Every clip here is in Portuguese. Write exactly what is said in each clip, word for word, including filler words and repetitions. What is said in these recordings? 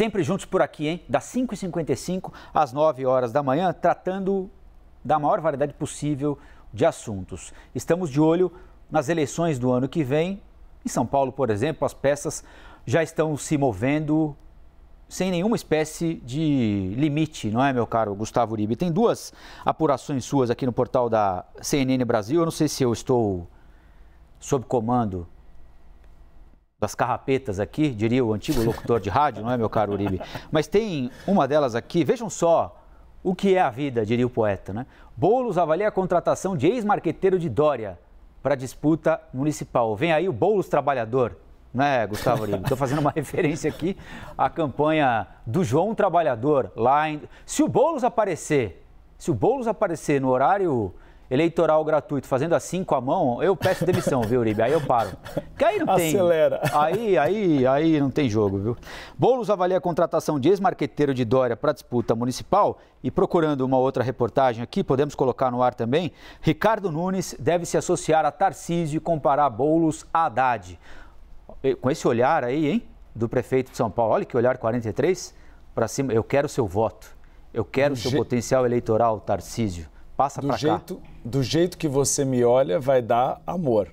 Sempre juntos por aqui, hein? Das cinco e cinquenta e cinco às nove horas da manhã, tratando da maior variedade possível de assuntos. Estamos de olho nas eleições do ano que vem. Em São Paulo, por exemplo, as peças já estão se movendo sem nenhuma espécie de limite, não é, meu caro Gustavo Uribe? Tem duas apurações suas aqui no portal da C N N Brasil. Eu não sei se eu estou sob comando das carrapetas aqui, diria o antigo locutor de rádio, não é, meu caro Uribe? Mas tem uma delas aqui, vejam só o que é a vida, diria o poeta, né? Boulos avalia a contratação de ex-marqueteiro de Dória para disputa municipal. Vem aí o Boulos Trabalhador, né, Gustavo Uribe? Estou fazendo uma referência aqui à campanha do João Trabalhador. Lá em... Se o Boulos aparecer, se o Boulos aparecer no horário eleitoral gratuito, fazendo assim com a mão, eu peço demissão, viu, Uribe? Aí eu paro. Porque aí não tem... Acelera. Aí, aí, aí não tem jogo, viu? Boulos avalia a contratação de ex-marqueteiro de Dória para disputa municipal e, procurando uma outra reportagem aqui, podemos colocar no ar também, Ricardo Nunes deve se associar a Tarcísio e comparar Boulos a Haddad. Com esse olhar aí, hein, do prefeito de São Paulo, olha que olhar quarenta e três para cima, eu quero seu voto, eu quero seu potencial eleitoral, Tarcísio. Passa pra cá. Do jeito que você me olha, vai dar amor.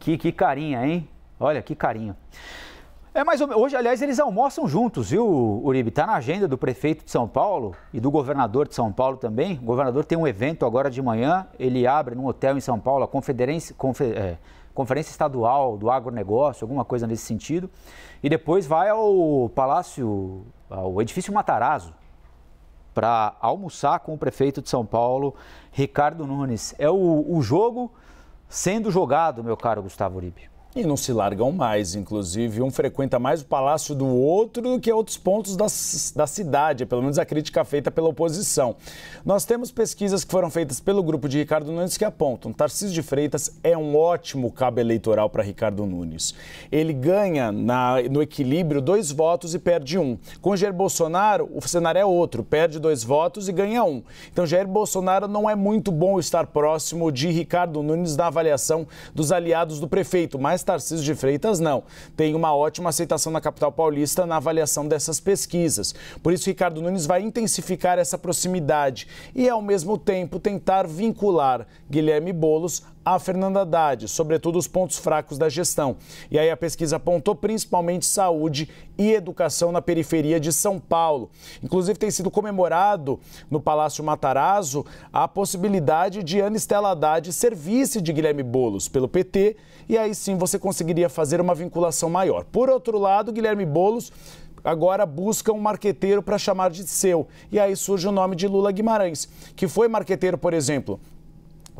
que, que carinha, hein? Olha, que carinho. É mais ou... Hoje, aliás, eles almoçam juntos, viu, Uribe? Está na agenda do prefeito de São Paulo e do governador de São Paulo também. O governador tem um evento agora de manhã, ele abre num hotel em São Paulo, a Conferência, Confer... é, Conferência Estadual do Agronegócio, alguma coisa nesse sentido. E depois vai ao Palácio, ao Edifício Matarazzo, para almoçar com o prefeito de São Paulo, Ricardo Nunes. É o, o jogo sendo jogado, meu caro Gustavo Uribe. E não se largam mais, inclusive. Um frequenta mais o palácio do outro do que outros pontos da, da cidade, pelo menos a crítica feita pela oposição. Nós temos pesquisas que foram feitas pelo grupo de Ricardo Nunes que apontam. Tarcísio de Freitas é um ótimo cabo eleitoral para Ricardo Nunes. Ele ganha na, no equilíbrio dois votos e perde um. Com Jair Bolsonaro, o cenário é outro. Perde dois votos e ganha um. Então, Jair Bolsonaro não é muito bom estar próximo de Ricardo Nunes na avaliação dos aliados do prefeito, mas Tarcísio de Freitas não. Tem uma ótima aceitação na capital paulista na avaliação dessas pesquisas. Por isso, Ricardo Nunes vai intensificar essa proximidade e, ao mesmo tempo, tentar vincular Guilherme Boulos a Fernando Haddad, sobretudo os pontos fracos da gestão. E aí a pesquisa apontou principalmente saúde e educação na periferia de São Paulo. Inclusive tem sido comemorado no Palácio Matarazzo a possibilidade de Ana Estela Haddad ser vice de Guilherme Boulos pelo P T, e aí sim você conseguiria fazer uma vinculação maior. Por outro lado, Guilherme Boulos agora busca um marqueteiro para chamar de seu, e aí surge o nome de Lula Guimarães, que foi marqueteiro, por exemplo,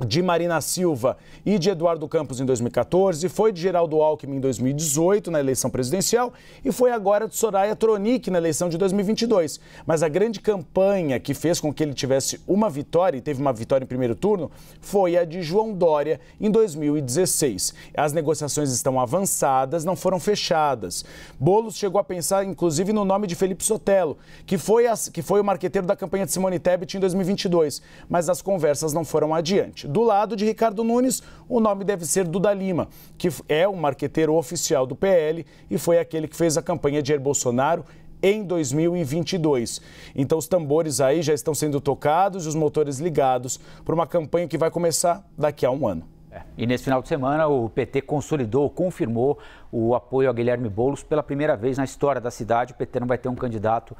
de Marina Silva e de Eduardo Campos em dois mil e quatorze, foi de Geraldo Alckmin em dois mil e dezoito, na eleição presidencial, e foi agora de Soraya Tronic na eleição de dois mil e vinte e dois. Mas a grande campanha que fez com que ele tivesse uma vitória, e teve uma vitória em primeiro turno, foi a de João Dória em dois mil e dezesseis. As negociações estão avançadas, não foram fechadas. Boulos chegou a pensar, inclusive, no nome de Felipe Sotelo, que foi, a, que foi o marqueteiro da campanha de Simone Tebet em dois mil e vinte e dois, mas as conversas não foram adiante. Do lado de Ricardo Nunes, o nome deve ser Duda Lima, que é o marqueteiro oficial do P L e foi aquele que fez a campanha de Jair Bolsonaro em dois mil e vinte e dois. Então os tambores aí já estão sendo tocados e os motores ligados para uma campanha que vai começar daqui a um ano. É. E nesse final de semana o P T consolidou, confirmou o apoio a Guilherme Boulos pela primeira vez na história da cidade. O P T não vai ter um candidato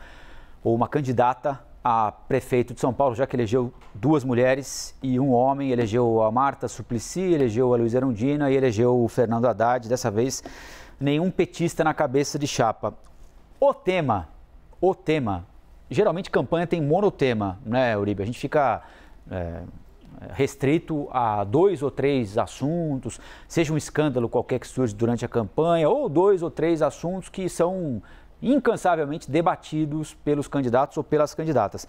ou uma candidata a prefeito de São Paulo, já que elegeu duas mulheres e um homem, elegeu a Marta Suplicy, elegeu a Luiza Erundina e elegeu o Fernando Haddad. Dessa vez, nenhum petista na cabeça de chapa. O tema, o tema, geralmente campanha tem monotema, né, Uribe? A gente fica é, restrito a dois ou três assuntos, seja um escândalo qualquer que surge durante a campanha, ou dois ou três assuntos que são incansavelmente debatidos pelos candidatos ou pelas candidatas.